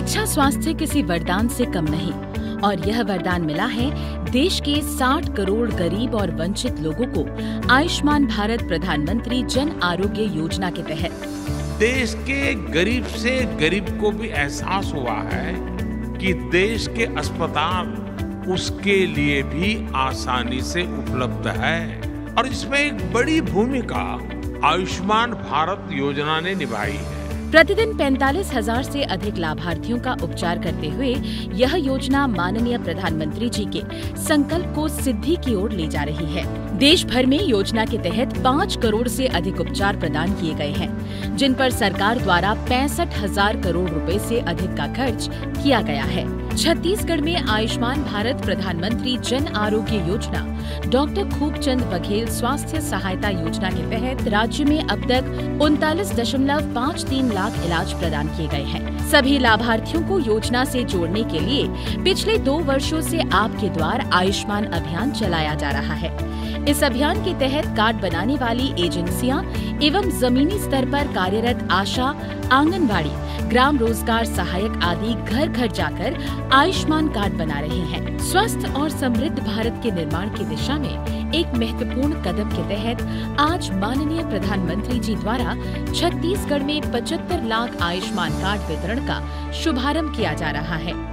अच्छा स्वास्थ्य किसी वरदान से कम नहीं और यह वरदान मिला है देश के 60 करोड़ गरीब और वंचित लोगों को आयुष्मान भारत प्रधानमंत्री जन आरोग्य योजना के तहत। देश के गरीब से गरीब को भी एहसास हुआ है कि देश के अस्पताल उसके लिए भी आसानी से उपलब्ध है और इसमें एक बड़ी भूमिका आयुष्मान भारत योजना ने निभाई है। प्रतिदिन 45,000 से अधिक लाभार्थियों का उपचार करते हुए यह योजना माननीय प्रधानमंत्री जी के संकल्प को सिद्धि की ओर ले जा रही है। देश भर में योजना के तहत 5 करोड़ से अधिक उपचार प्रदान किए गए हैं, जिन पर सरकार द्वारा 65,000 करोड़ रुपए से अधिक का खर्च किया गया है। छत्तीसगढ़ में आयुष्मान भारत प्रधानमंत्री जन आरोग्य योजना डॉक्टर खूबचंद बघेल स्वास्थ्य सहायता योजना के तहत राज्य में अब तक 39.53 लाख इलाज प्रदान किए गए हैं। सभी लाभार्थियों को योजना से जोड़ने के लिए पिछले 2 वर्षों से आपके द्वार आयुष्मान अभियान चलाया जा रहा है। इस अभियान के तहत कार्ड बनाने वाली एजेंसियां एवं जमीनी स्तर पर कार्यरत आशा, आंगनबाड़ी, ग्राम रोजगार सहायक आदि घर घर जाकर आयुष्मान कार्ड बना रहे हैं। स्वस्थ और समृद्ध भारत के निर्माण की दिशा में एक महत्वपूर्ण कदम के तहत आज माननीय प्रधानमंत्री जी द्वारा छत्तीसगढ़ में 75 लाख आयुष्मान कार्ड वितरण का शुभारंभ किया जा रहा है।